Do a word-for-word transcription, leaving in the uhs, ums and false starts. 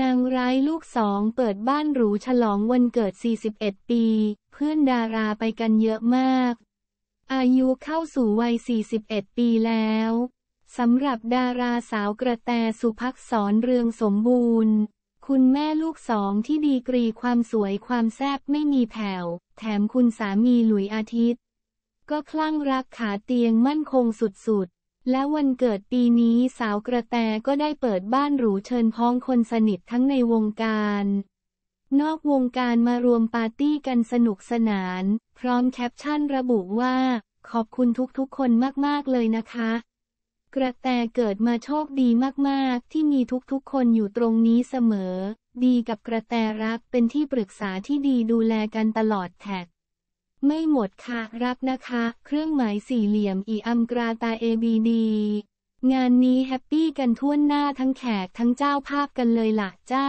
นางร้ายลูกสองเปิดบ้านหรูฉลองวันเกิดสี่สิบเอ็ดปีเพื่อนดาราไปกันเยอะมากอายุเข้าสู่วัยสี่สิบเอ็ดปีแล้วสำหรับดาราสาวกระแตสุภักษรเรืองสมบูรณ์คุณแม่ลูกสองที่ดีกรีความสวยความแซ่บไม่มีแผ่วแถมคุณสามีหลุยอาทิตย์ก็คลั่งรักขาเตียงมั่นคงสุดๆและวันเกิดปีนี้สาวกระแตก็ได้เปิดบ้านหรูเชิญพ้องคนสนิททั้งในวงการนอกวงการมารวมปาร์ตี้กันสนุกสนานพร้อมแคปชั่นระบุว่าขอบคุณทุกๆคนมากๆเลยนะคะกระแตเกิดมาโชคดีมากๆที่มีทุกๆคนอยู่ตรงนี้เสมอดีกับกระแตรักเป็นที่ปรึกษาที่ดีดูแลกันตลอดแท็กไม่หมดค่ะรักนะคะเครื่องหมายสี่เหลี่ยมอีอัมกราตา เอ บี ดี งานนี้แฮปปี้กันทั่วหน้าทั้งแขกทั้งเจ้าภาพกันเลยล่ะจ้า